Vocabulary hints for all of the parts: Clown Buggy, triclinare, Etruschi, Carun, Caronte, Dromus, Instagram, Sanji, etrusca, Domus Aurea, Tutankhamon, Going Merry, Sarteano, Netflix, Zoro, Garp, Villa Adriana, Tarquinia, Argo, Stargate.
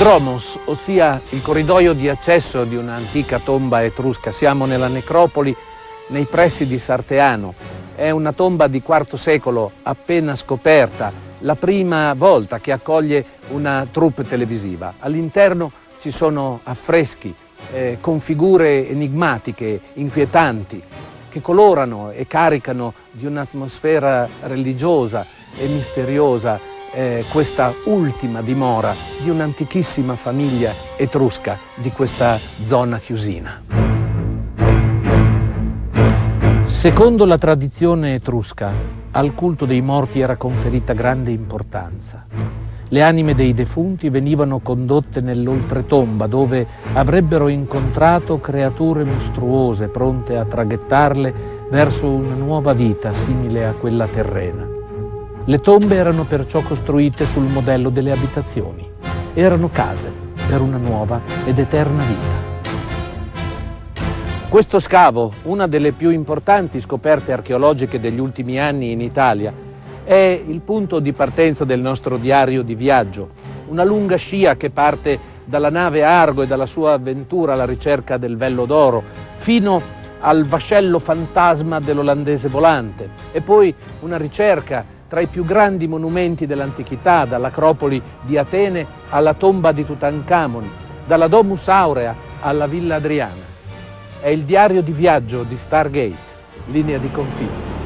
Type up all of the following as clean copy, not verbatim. Dromus, ossia il corridoio di accesso di un'antica tomba etrusca. Siamo nella necropoli nei pressi di Sarteano. È una tomba di IV secolo appena scoperta, la prima volta che accoglie una troupe televisiva. All'interno ci sono affreschi con figure enigmatiche, inquietanti, che colorano e caricano di un'atmosfera religiosa e misteriosa questa ultima dimora di un'antichissima famiglia etrusca di questa zona chiusina. Secondo la tradizione etrusca, al culto dei morti era conferita grande importanza. Le anime dei defunti venivano condotte nell'oltretomba, dove avrebbero incontrato creature mostruose pronte a traghettarle verso una nuova vita simile a quella terrena. Le tombe erano perciò costruite sul modello delle abitazioni. Erano case per una nuova ed eterna vita. Questo scavo, una delle più importanti scoperte archeologiche degli ultimi anni in Italia, è il punto di partenza del nostro diario di viaggio, una lunga scia che parte dalla nave Argo e dalla sua avventura alla ricerca del vello d'oro, fino al vascello fantasma dell'olandese volante, e poi una ricerca tra i più grandi monumenti dell'antichità, dall'acropoli di Atene alla tomba di Tutankhamon, dalla Domus Aurea alla Villa Adriana. È il diario di viaggio di Stargate, linea di confine.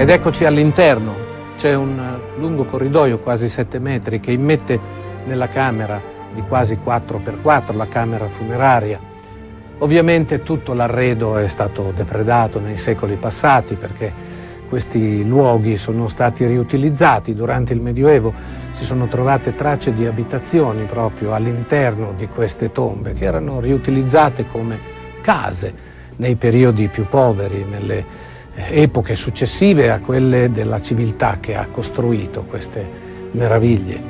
Ed eccoci all'interno, c'è un lungo corridoio, quasi 7 metri, che immette nella camera di quasi 4×4, la camera funeraria. Ovviamente tutto l'arredo è stato depredato nei secoli passati, perché questi luoghi sono stati riutilizzati. Durante il Medioevo si sono trovate tracce di abitazioni proprio all'interno di queste tombe, che erano riutilizzate come case nei periodi più poveri, nelle epoche successive a quelle della civiltà che ha costruito queste meraviglie.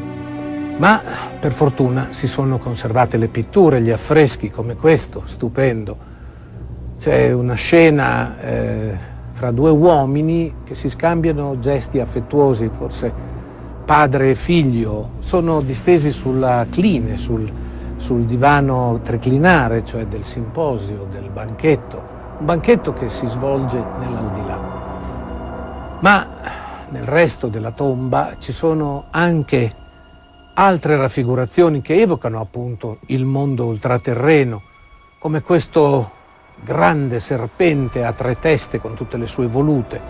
Ma per fortuna si sono conservate le pitture, gli affreschi come questo, stupendo. C'è una scena fra due uomini che si scambiano gesti affettuosi, forse padre e figlio. Sono distesi sulla cline, sul divano triclinare, cioè del simposio, del banchetto. Un banchetto che si svolge nell'aldilà. Ma nel resto della tomba ci sono anche altre raffigurazioni che evocano appunto il mondo ultraterreno, come questo grande serpente a 3 teste con tutte le sue volute,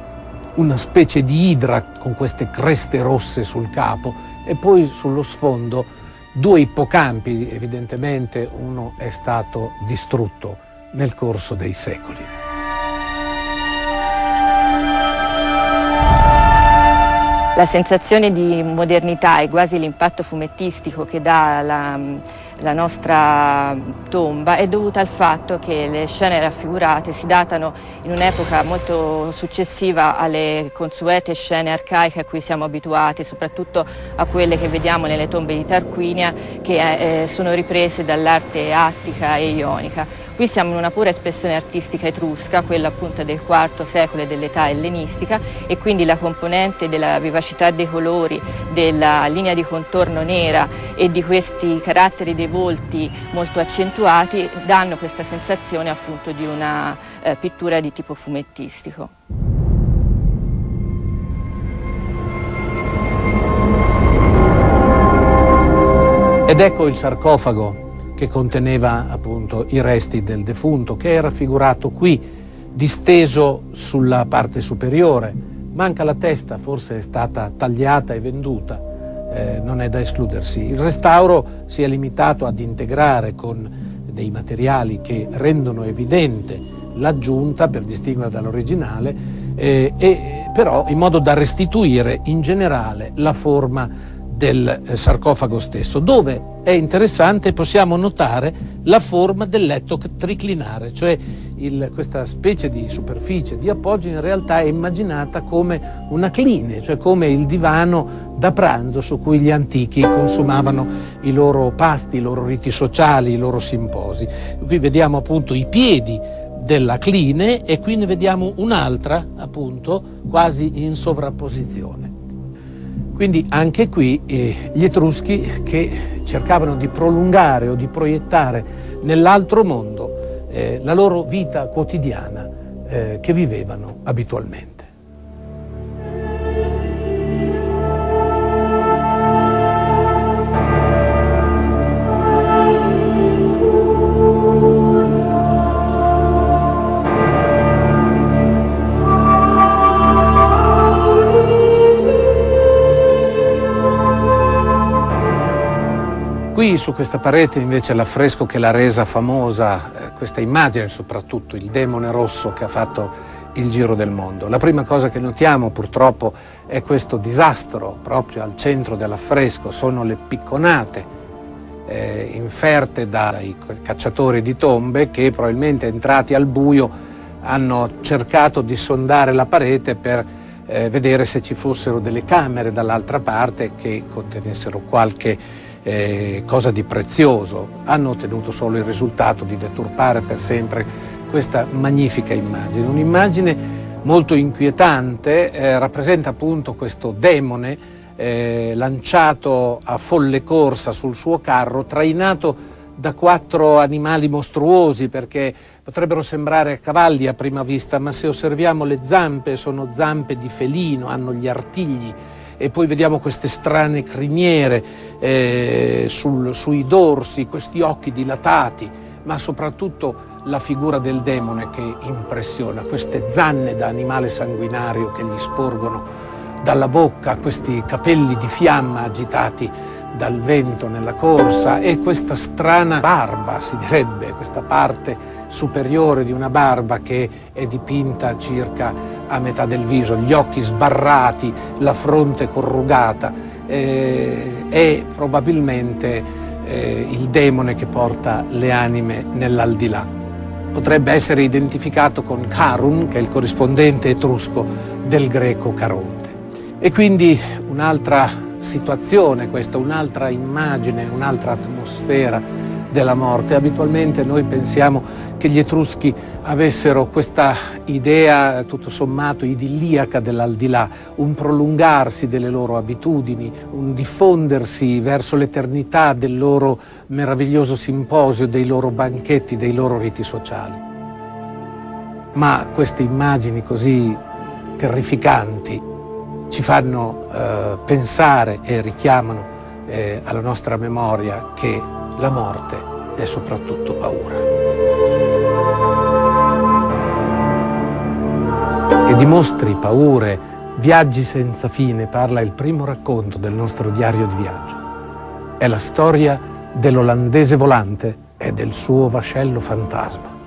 una specie di idra con queste creste rosse sul capo, e poi sullo sfondo 2 ippocampi, evidentemente uno è stato distrutto nel corso dei secoli. La sensazione di modernità e quasi l'impatto fumettistico che dà la nostra tomba è dovuta al fatto che le scene raffigurate si datano in un'epoca molto successiva alle consuete scene arcaiche a cui siamo abituati, soprattutto a quelle che vediamo nelle tombe di Tarquinia, che sono riprese dall'arte attica e ionica. Qui siamo in una pura espressione artistica etrusca, quella appunto del IV secolo e dell'età ellenistica, e quindi la componente della vivacità dei colori, della linea di contorno nera e di questi caratteri dei volti molto accentuati danno questa sensazione appunto di una pittura di tipo fumettistico. Ed ecco il sarcofago che conteneva appunto i resti del defunto, che è raffigurato qui, disteso sulla parte superiore. Manca la testa, forse è stata tagliata e venduta, non è da escludersi. Il restauro si è limitato ad integrare con dei materiali che rendono evidente l'aggiunta per distinguerla dall'originale, però in modo da restituire in generale la forma del sarcofago stesso, dove è interessante possiamo notare la forma del letto triclinare, cioè questa specie di superficie di appoggio in realtà è immaginata come una cline, cioè come il divano da pranzo su cui gli antichi consumavano i loro pasti, i loro riti sociali, i loro simposi. Qui vediamo appunto i piedi della cline e qui ne vediamo un'altra appunto quasi in sovrapposizione. Quindi anche qui gli Etruschi che cercavano di prolungare o di proiettare nell'altro mondo la loro vita quotidiana che vivevano abitualmente. Qui su questa parete invece l'affresco che l'ha resa famosa, questa immagine soprattutto, il demone rosso che ha fatto il giro del mondo. La prima cosa che notiamo purtroppo è questo disastro proprio al centro dell'affresco, sono le picconate inferte dai cacciatori di tombe che probabilmente entrati al buio hanno cercato di sondare la parete per vedere se ci fossero delle camere dall'altra parte che contenessero qualche cosa di prezioso. Hanno ottenuto solo il risultato di deturpare per sempre questa magnifica immagine. Un'immagine molto inquietante, rappresenta appunto questo demone lanciato a folle corsa sul suo carro, trainato da quattro animali mostruosi, perché potrebbero sembrare cavalli a prima vista, ma se osserviamo le zampe, sono zampe di felino, hanno gli artigli. E poi vediamo queste strane criniere sui dorsi, questi occhi dilatati, ma soprattutto la figura del demone che impressiona, queste zanne da animale sanguinario che gli sporgono dalla bocca, questi capelli di fiamma agitati dal vento nella corsa e questa strana barba, si direbbe, questa parte superiore di una barba che è dipinta circa a metà del viso, gli occhi sbarrati, la fronte corrugata, è probabilmente il demone che porta le anime nell'aldilà. Potrebbe essere identificato con Carun, che è il corrispondente etrusco del greco Caronte. E quindi un'altra situazione questa, un'altra immagine, un'altra atmosfera della morte. Abitualmente noi pensiamo che gli Etruschi avessero questa idea tutto sommato idilliaca dell'aldilà, un prolungarsi delle loro abitudini, un diffondersi verso l'eternità del loro meraviglioso simposio, dei loro banchetti, dei loro riti sociali. Ma queste immagini così terrificanti ci fanno pensare e richiamano alla nostra memoria che la morte è soprattutto paura. E di mostri, paure, viaggi senza fine parla il primo racconto del nostro diario di viaggio. È la storia dell'olandese volante e del suo vascello fantasma.